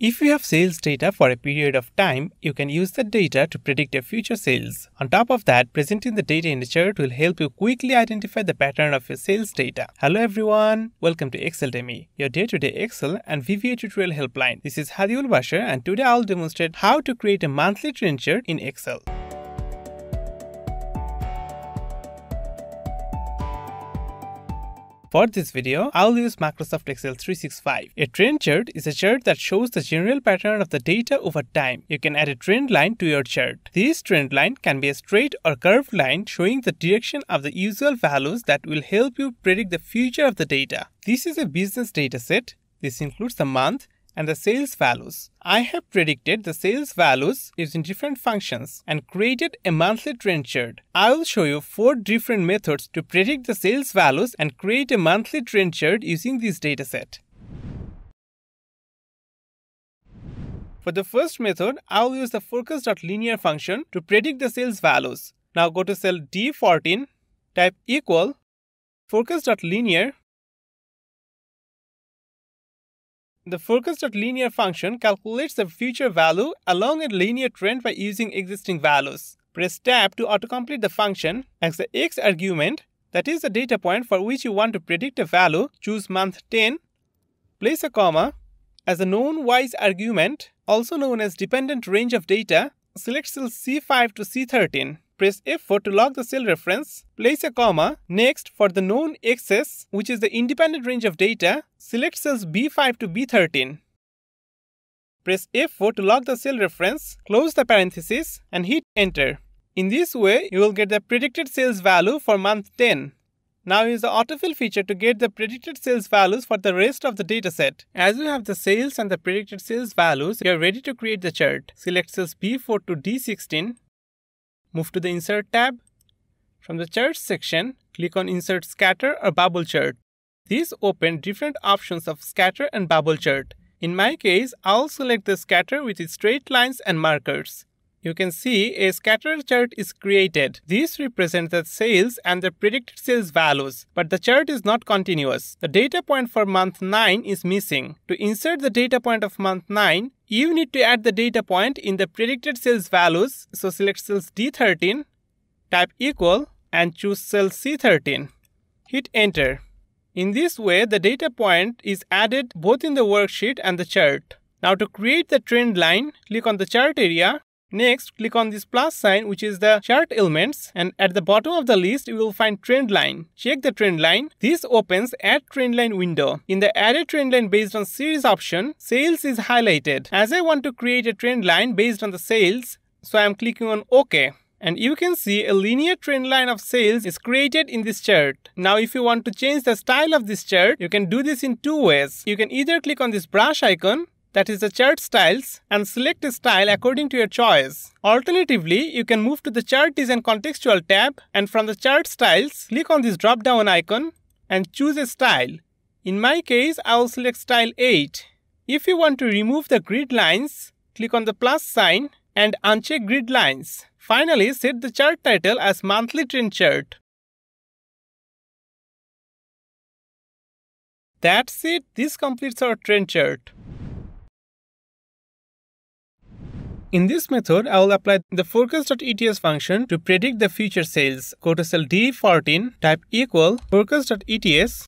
If you have sales data for a period of time, you can use that data to predict your future sales. On top of that, presenting the data in a chart will help you quickly identify the pattern of your sales data. Hello everyone, welcome to ExcelDemy, your day-to-day Excel and VBA tutorial helpline. This is Hadi Ul Bashar, and today I'll demonstrate how to create a monthly trend chart in Excel. For this video, I'll use Microsoft Excel 365. A trend chart is a chart that shows the general pattern of the data over time. You can add a trend line to your chart. This trend line can be a straight or curved line showing the direction of the usual values that will help you predict the future of the data. This is a business dataset. This includes the month and the sales values. I have predicted the sales values using different functions and created a monthly trend chart. I will show you 4 different methods to predict the sales values and create a monthly trend chart using this dataset. For the first method, I will use the Forecast.LINEAR function to predict the sales values. Now go to cell D14, type equal, Forecast.LINEAR. The Forecast.LINEAR function calculates the future value along a linear trend by using existing values. Press Tab to autocomplete the function. As the X argument, that is the data point for which you want to predict a value, choose month 10, place a comma. As the known Y's argument, also known as dependent range of data, select cell C5 to C13. Press F4 to lock the cell reference, place a comma. Next, for the known X's, which is the independent range of data, select cells B5 to B13. Press F4 to lock the cell reference, close the parenthesis, and hit Enter. In this way, you will get the predicted sales value for month 10. Now use the autofill feature to get the predicted sales values for the rest of the dataset. As you have the sales and the predicted sales values, you are ready to create the chart. Select cells B4 to D16. Move to the Insert tab. From the Charts section, click on Insert Scatter or Bubble Chart. These open different options of Scatter and Bubble Chart. In my case, I'll select the Scatter with its straight lines and markers. You can see a scatter chart is created. These represent the sales and the predicted sales values, but the chart is not continuous. The data point for month 9 is missing. To insert the data point of month 9, you need to add the data point in the predicted sales values, so select cells D13, type equal, and choose cell C13. Hit Enter. In this way, the data point is added both in the worksheet and the chart. Now to create the trend line, click on the chart area. Next, click on this plus sign, which is the chart elements, and at the bottom of the list, you will find trend line. Check the trend line. This opens Add Trend Line window. In the Add Trend Line based on series option, sales is highlighted. As I want to create a trend line based on the sales, so I am clicking on OK. And you can see a linear trend line of sales is created in this chart. Now if you want to change the style of this chart, you can do this in 2 ways. You can either click on this brush icon, that is the chart styles, and select a style according to your choice. Alternatively, you can move to the Chart Design Contextual tab, and from the chart styles, click on this drop-down icon and choose a style. In my case, I will select style 8. If you want to remove the grid lines, click on the plus sign and uncheck grid lines. Finally, set the chart title as Monthly Trend Chart. That's it. This completes our trend chart. In this method, I will apply the Forecast.ETS function to predict the future sales. Go to cell D14, type equal, Forecast.ETS.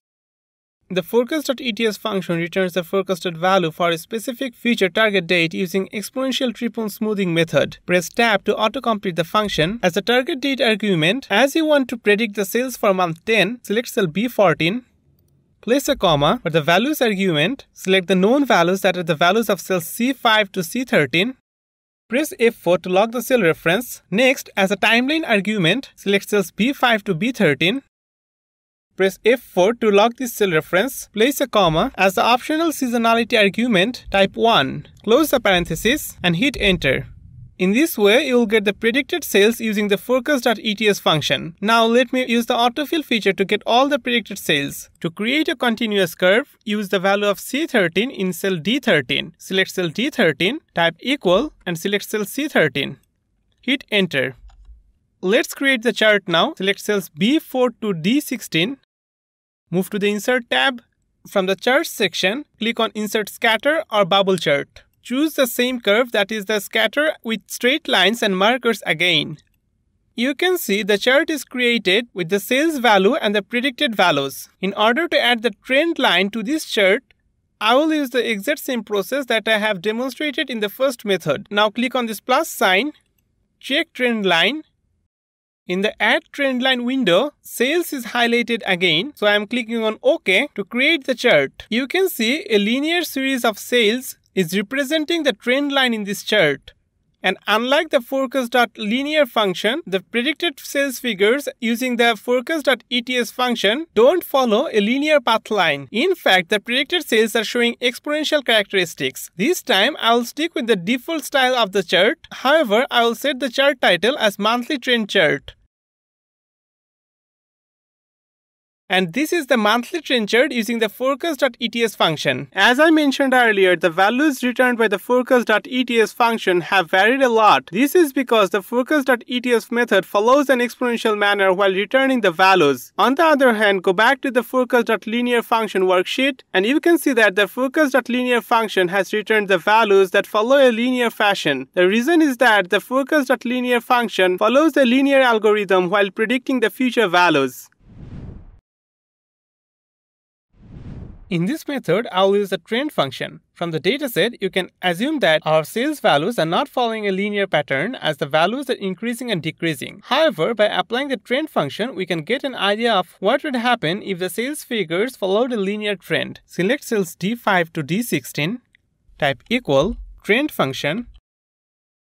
The Forecast.ETS function returns the forecasted value for a specific future target date using exponential triple smoothing method. Press Tab to autocomplete the function. As the target date argument, as you want to predict the sales for month 10, select cell B14. Place a comma. For the values argument, select the known values, that are the values of cells C5 to C13. Press F4 to lock the cell reference. Next, as a timeline argument, select cells B5 to B13. Press F4 to lock this cell reference. Place a comma. As the optional seasonality argument, type 1. Close the parenthesis and hit Enter. In this way, you will get the predicted sales using the Forecast.ETS function. Now let me use the autofill feature to get all the predicted sales. To create a continuous curve, use the value of C13 in cell D13. Select cell D13, type equal, and select cell C13. Hit Enter. Let's create the chart now. Select cells B4 to D16. Move to the Insert tab. From the Charts section, click on Insert Scatter or Bubble Chart. Choose the same curve, that is the scatter with straight lines and markers again. You can see the chart is created with the sales value and the predicted values. In order to add the trend line to this chart, I will use the exact same process that I have demonstrated in the first method. Now click on this plus sign, check trend line. In the Add Trend Line window, sales is highlighted again, so I am clicking on OK to create the chart. You can see a linear series of sales is representing the trend line in this chart. And unlike the Forecast.LINEAR function, the predicted sales figures using the Forecast.ETS function don't follow a linear path line. In fact, the predicted sales are showing exponential characteristics. This time, I will stick with the default style of the chart. However, I will set the chart title as Monthly Trend Chart. And this is the monthly trend chart using the Forecast.ETS function. As I mentioned earlier, the values returned by the Forecast.ETS function have varied a lot. This is because the Forecast.ETS method follows an exponential manner while returning the values. On the other hand, go back to the Forecast.LINEAR function worksheet and you can see that the Forecast.LINEAR function has returned the values that follow a linear fashion. The reason is that the Forecast.LINEAR function follows a linear algorithm while predicting the future values. In this method, I will use the trend function. From the dataset, you can assume that our sales values are not following a linear pattern as the values are increasing and decreasing. However, by applying the trend function, we can get an idea of what would happen if the sales figures followed a linear trend. Select cells D5 to D16, type equal, trend function.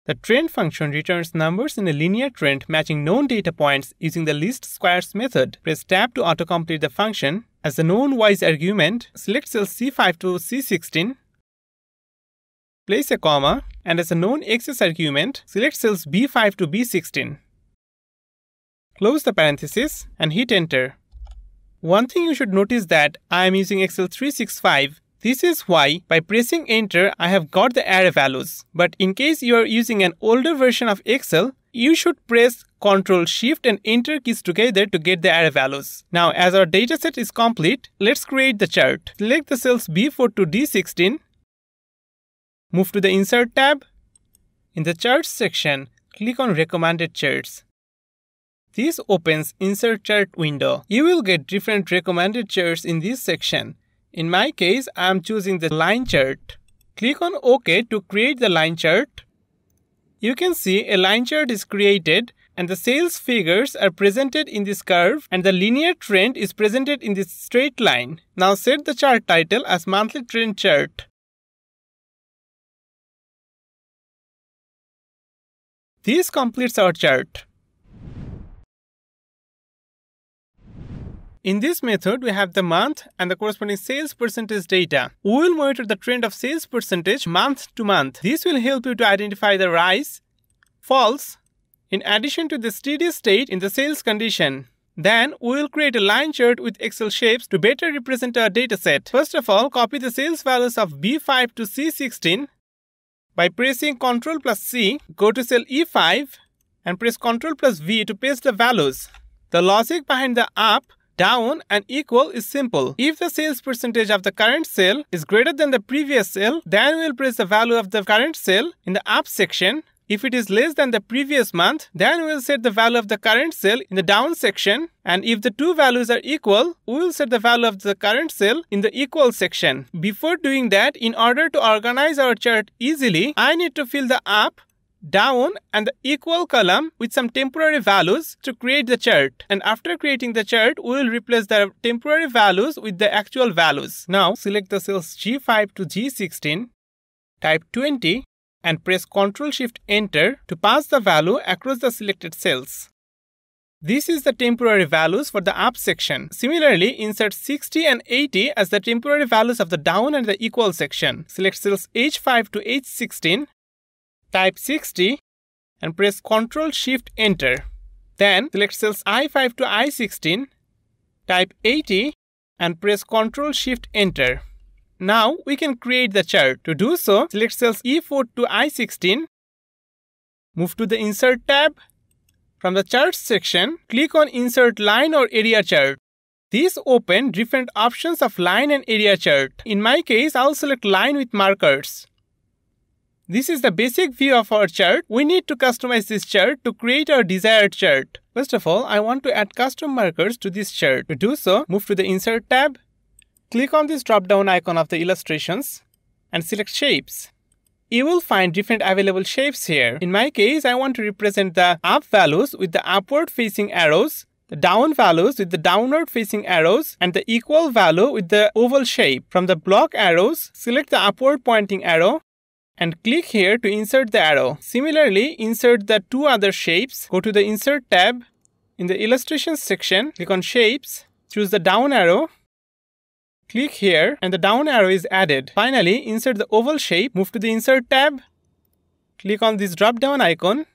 The trend function returns numbers in a linear trend matching known data points using the least squares method. Press tab to autocomplete the function. As the known y's argument, select cells C5 to C16, place a comma, and as a known x's argument, select cells B5 to B16. Close the parenthesis and hit enter. One thing you should notice that I am using Excel 365. This is why, by pressing enter, I have got the array values. But in case you are using an older version of Excel, you should press Ctrl Shift and Enter keys together to get the array values. Now, as our dataset is complete, let's create the chart. Select the cells B4 to D16. Move to the Insert tab. In the Charts section, click on Recommended Charts. This opens Insert Chart window. You will get different recommended charts in this section. In my case, I am choosing the line chart. Click on OK to create the line chart. You can see a line chart is created and the sales figures are presented in this curve and the linear trend is presented in this straight line. Now set the chart title as Monthly Trend Chart. This completes our chart. In this method, we have the month and the corresponding sales percentage data. We will monitor the trend of sales percentage month to month. This will help you to identify the rise, falls, in addition to the steady state in the sales condition. Then, we will create a line chart with Excel shapes to better represent our dataset. First of all, copy the sales values of B5 to C16. By pressing Ctrl plus C, go to cell E5 and press Ctrl plus V to paste the values. The logic behind the up, down and equal is simple. If the sales percentage of the current sale is greater than the previous sale, then we will press the value of the current sale in the up section. If it is less than the previous month, then we will set the value of the current sale in the down section. And if the two values are equal, we will set the value of the current sale in the equal section. Before doing that, in order to organize our chart easily, I need to fill the up, down and the equal column with some temporary values to create the chart. And after creating the chart, we will replace the temporary values with the actual values. Now select the cells G5 to G16, type 20 and press Ctrl Shift Enter to pass the value across the selected cells. This is the temporary values for the up section. Similarly, insert 60 and 80 as the temporary values of the down and the equal section. Select cells H5 to H16. Type 60 and press Ctrl Shift Enter. Then select cells I5 to I16, type 80 and press Ctrl Shift Enter. Now we can create the chart. To do so, select cells E4 to I16, move to the Insert tab. From the Charts section, click on Insert Line or Area Chart. These open different options of line and area chart. In my case, I'll select line with markers. This is the basic view of our chart. We need to customize this chart to create our desired chart. First of all, I want to add custom markers to this chart. To do so, move to the Insert tab, click on this drop-down icon of the illustrations, and select Shapes. You will find different available shapes here. In my case, I want to represent the up values with the upward-facing arrows, the down values with the downward-facing arrows, and the equal value with the oval shape. From the block arrows, select the upward-pointing arrow, and click here to insert the arrow. Similarly, insert the two other shapes. Go to the Insert tab. In the Illustrations section, click on Shapes. Choose the down arrow. Click here and the down arrow is added. Finally, insert the oval shape. Move to the Insert tab. Click on this drop-down icon.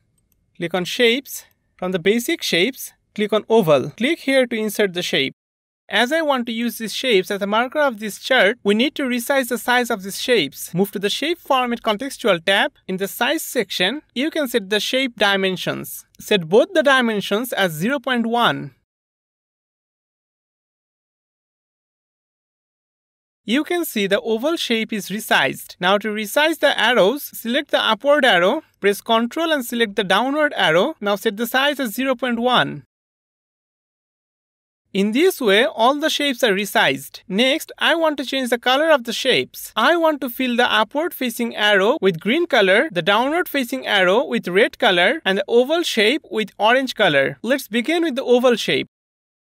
Click on Shapes. From the Basic Shapes, click on Oval. Click here to insert the shape. As I want to use these shapes as a marker of this chart, we need to resize the size of these shapes. Move to the Shape Format contextual tab. In the Size section, you can set the shape dimensions. Set both the dimensions as 0.1. You can see the oval shape is resized. Now to resize the arrows, select the upward arrow, press Ctrl and select the downward arrow. Now set the size as 0.1. In this way, all the shapes are resized. Next, I want to change the color of the shapes. I want to fill the upward-facing arrow with green color, the downward-facing arrow with red color, and the oval shape with orange color. Let's begin with the oval shape.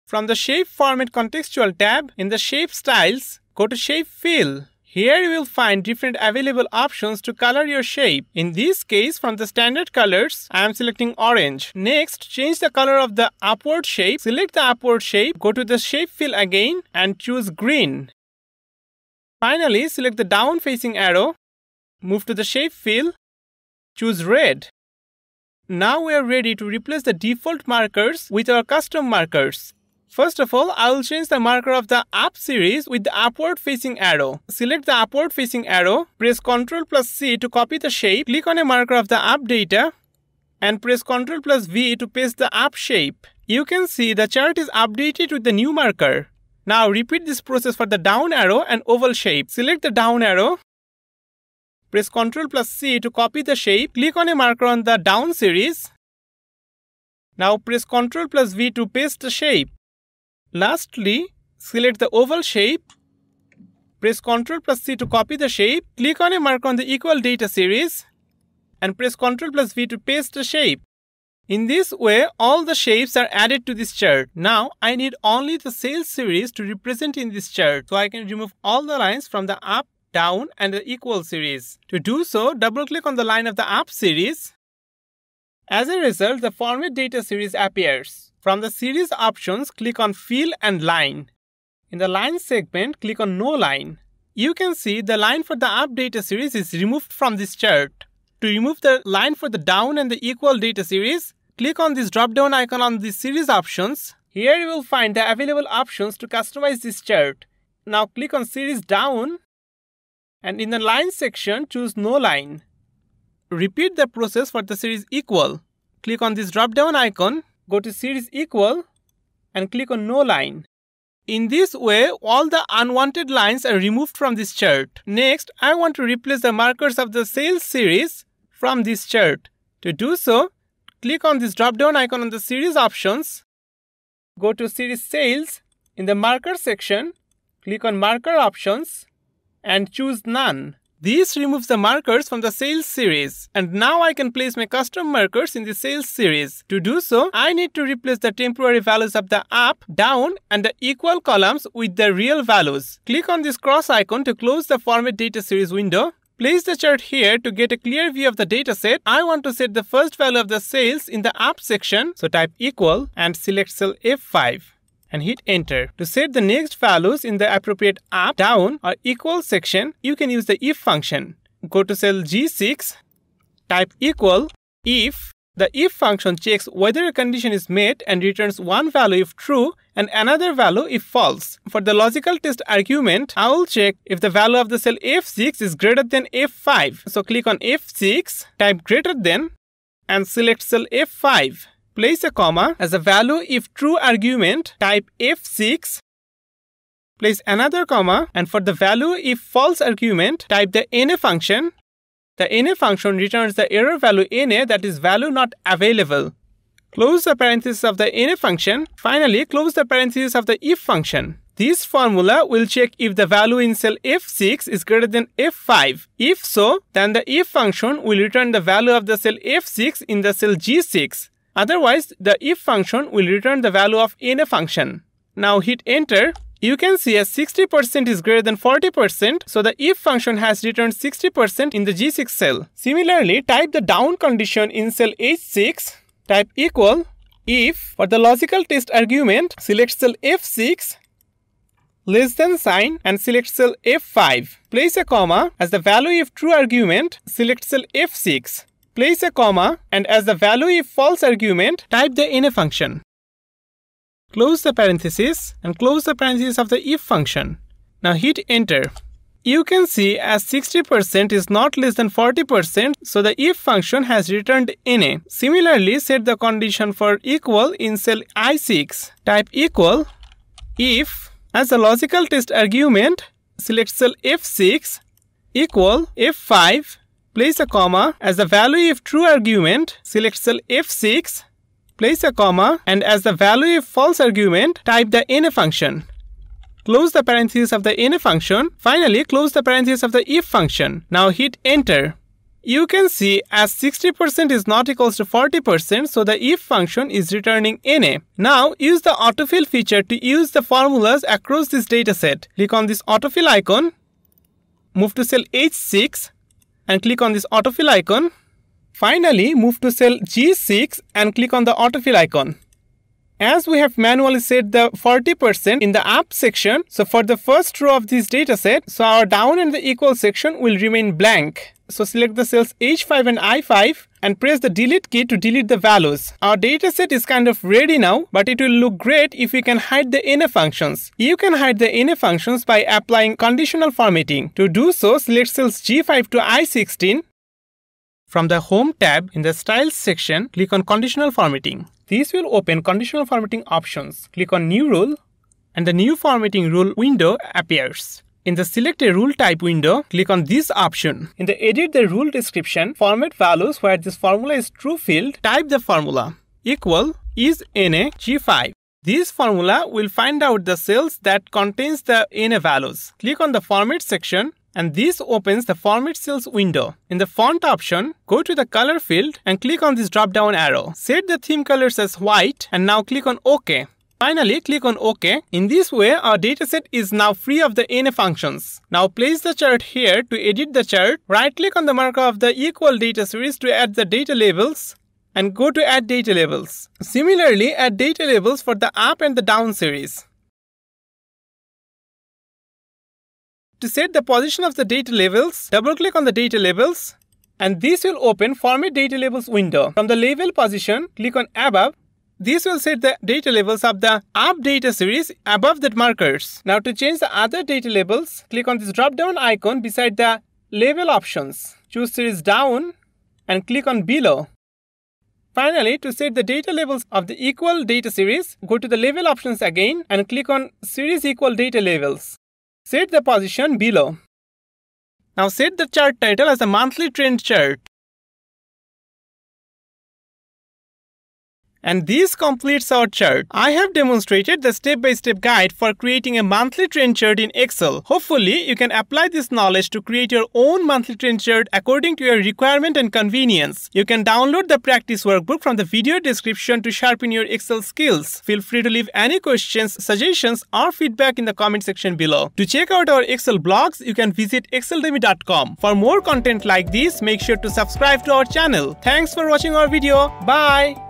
From the Shape Format contextual tab, in the Shape Styles, go to Shape Fill. Here you will find different available options to color your shape. In this case, from the standard colors, I am selecting orange. Next, change the color of the upward shape. Select the upward shape, go to the Shape Fill again and choose green. Finally, select the down facing arrow, move to the Shape Fill, choose red. Now we are ready to replace the default markers with our custom markers. First of all, I will change the marker of the Up series with the upward-facing arrow. Select the upward-facing arrow, press Ctrl plus C to copy the shape, click on a marker of the Up data, and press Ctrl plus V to paste the Up shape. You can see the chart is updated with the new marker. Now repeat this process for the down arrow and oval shape. Select the down arrow, press Ctrl plus C to copy the shape, click on a marker on the Down series. Now press Ctrl plus V to paste the shape. Lastly, select the oval shape, press Ctrl plus C to copy the shape, click on a marker on the Equal data series, and press Ctrl plus V to paste the shape. In this way, all the shapes are added to this chart. Now, I need only the Sales series to represent in this chart, so I can remove all the lines from the Up, Down, and the Equal series. To do so, double-click on the line of the Up series. As a result, the Format data series appears. From the Series options, click on Fill and Line. In the Line segment, click on No Line. You can see the line for the Up data series is removed from this chart. To remove the line for the Down and the Equal data series, click on this drop-down icon on the Series options. Here you will find the available options to customize this chart. Now click on Series Down, and in the Line section, choose No Line. Repeat the process for the Series Equal. Click on this drop-down icon. Go to Series Equal and click on No Line. In this way, all the unwanted lines are removed from this chart. Next, I want to replace the markers of the Sales series from this chart. To do so, click on this drop-down icon on the Series options. Go to Series Sales. In the Marker section, click on Marker options and choose None. This removes the markers from the Sales series. And now I can place my custom markers in the Sales series. To do so, I need to replace the temporary values of the Up, Down, and the Equal columns with the real values. Click on this cross icon to close the Format data series window. Place the chart here to get a clear view of the dataset. I want to set the first value of the Sales in the Up section, so type Equal and select cell F5 and hit Enter. To set the next values in the appropriate Up, Down, or Equal section, you can use the if function. Go to cell G6, type Equal, if. The if function checks whether a condition is met and returns one value if true and another value if false. For the logical test argument, I will check if the value of the cell F6 is greater than F5. So click on F6, type greater than, and select cell F5. Place a comma as a value if true argument, type F6. Place another comma, and for the value if false argument, type the NA function. The NA function returns the error value NA, that is value not available. Close the parenthesis of the NA function. Finally, close the parenthesis of the if function. This formula will check if the value in cell F6 is greater than F5. If so, then the if function will return the value of the cell F6 in the cell G6. Otherwise, the if function will return the value of NA function. Now hit enter. You can see as 60% is greater than 40%, so the if function has returned 60% in the G6 cell. Similarly, type the down condition in cell H6. Type equal if. For the logical test argument, select cell F6, less than sign, and select cell F5. Place a comma. As the value if true argument, select cell F6. Place a comma, and as the value if false argument, type the NA function. Close the parenthesis and close the parenthesis of the if function. Now hit enter. You can see as 60% is not less than 40%, so the if function has returned NA. Similarly, set the condition for equal in cell I6. Type equal if. As the logical test argument, select cell F6 equal F5. Place a comma. As the value if true argument, select cell F6. Place a comma, and as the value if false argument, type the NA function. Close the parenthesis of the NA function. Finally, close the parenthesis of the if function. Now hit enter. You can see as 60% is not equals to 40%, so the if function is returning NA. Now use the autofill feature to use the formulas across this dataset. Click on this autofill icon, move to cell H6, and click on this autofill icon. Finally, move to cell G6 and click on the autofill icon. As we have manually set the 40% in the up section, so for the first row of this dataset, so our down and the equal section will remain blank. So select the cells H5 and I5 and press the delete key to delete the values. Our dataset is kind of ready now, but it will look great if we can hide the NA functions. You can hide the NA functions by applying conditional formatting. To do so, select cells G5 to I16. From the Home tab in the Styles section, click on Conditional Formatting. This will open Conditional Formatting options. Click on New Rule, and the New Formatting Rule window appears. In the Select a Rule Type window, click on this option. In the Edit the Rule Description, Format Values where this formula is true field, type the formula equal is NA G5. This formula will find out the cells that contains the NA values. Click on the Format section, and this opens the Format Cells window. In the Font option, go to the Color field and click on this drop-down arrow. Set the theme colors as white and now click on OK. Finally, click on OK. In this way, our dataset is now free of the NA functions. Now place the chart here to edit the chart. Right-click on the marker of the equal data series to add the data labels and go to Add Data Labels. Similarly, add data labels for the up and the down series. To set the position of the data labels, double-click on the data labels, and this will open Format Data Labels window. From the label position, click on Above. This will set the data labels of the up data series above that markers. Now to change the other data labels, click on this drop-down icon beside the label options. Choose series down and click on Below. Finally, to set the data labels of the equal data series, go to the label options again and click on Series Equal Data Labels. Set the position below. Now set the chart title as a monthly trend chart. And this completes our chart. I have demonstrated the step-by-step guide for creating a monthly trend chart in Excel. Hopefully, you can apply this knowledge to create your own monthly trend chart according to your requirement and convenience. You can download the practice workbook from the video description to sharpen your Excel skills. Feel free to leave any questions, suggestions, or feedback in the comment section below. To check out our Excel blogs, you can visit ExcelDemy.com. For more content like this, make sure to subscribe to our channel. Thanks for watching our video. Bye!